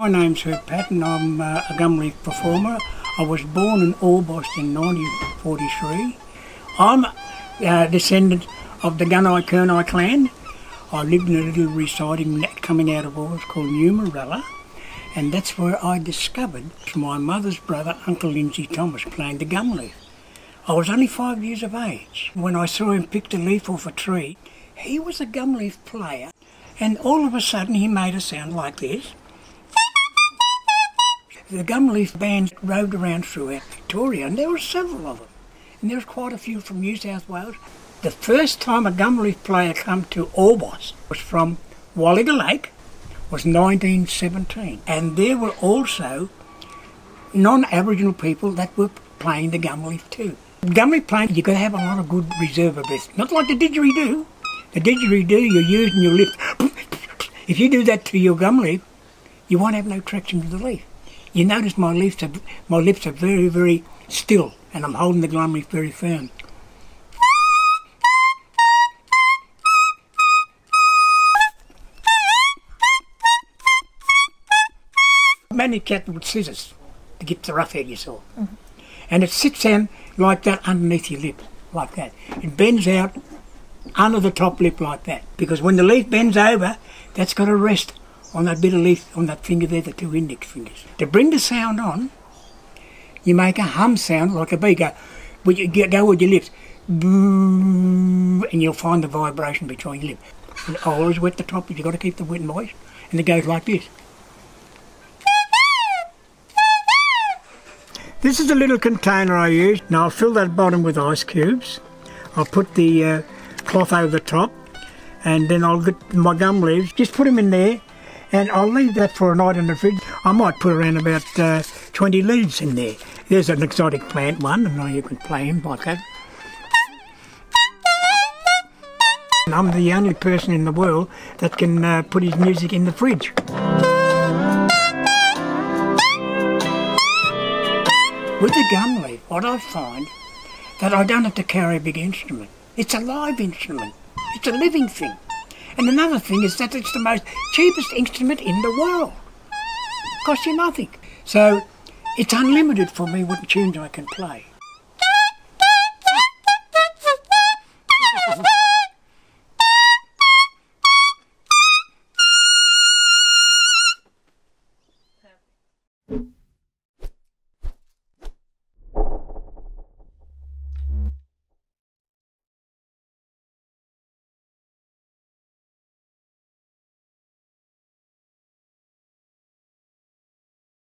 My name's Herb Patton, I'm a Gumleaf performer. I was born in Orbost in 1943. I'm a descendant of the Gunai Kurnai clan. I lived in a little residing coming out of Orbost called Numerella, and that's where I discovered my mother's brother, Uncle Lindsay Thomas, playing the gumleaf. I was only 5 years of age when I saw him pick the leaf off a tree. He was a gumleaf player, and all of a sudden he made a sound like this. The gumleaf bands roved around throughout Victoria, and there were several of them, and there was quite a few from New South Wales. The first time a gumleaf player come to Orbost was from Wallaga Lake, was 1917, and there were also non-Aboriginal people that were playing the gumleaf too. Gumleaf playing, you've got to have a lot of good reserve of breath, not like the didgeridoo. The didgeridoo you're using your lips. If you do that to your gumleaf, you won't have no traction to the leaf. You notice my lips are very, very still, and I'm holding the gumleaf very firm. Many cat with scissors to get the rough out of yourself. Mm-hmm. And it sits down like that underneath your lip, like that. It bends out under the top lip like that, because when the leaf bends over, that's got to rest on that bit of leaf, on that finger there, the two index fingers. To bring the sound on, you make a hum sound like a bee. Go with your lips, boo, and you'll find the vibration between your lips. And always wet the top, but you've got to keep the wet and moist, and it goes like this. This is a little container I use. Now I'll fill that bottom with ice cubes. I'll put the cloth over the top, and then I'll get my gum leaves, just put them in there, and I'll leave that for a night in the fridge. I might put around about 20 leaves in there. There's an exotic plant one, and you can play him like that. And I'm the only person in the world that can put his music in the fridge. With the gumleaf, what I find, that I don't have to carry a big instrument. It's a live instrument. It's a living thing. And another thing is that it's the most cheapest instrument in the world. It costs you nothing. So it's unlimited for me what tunes I can play.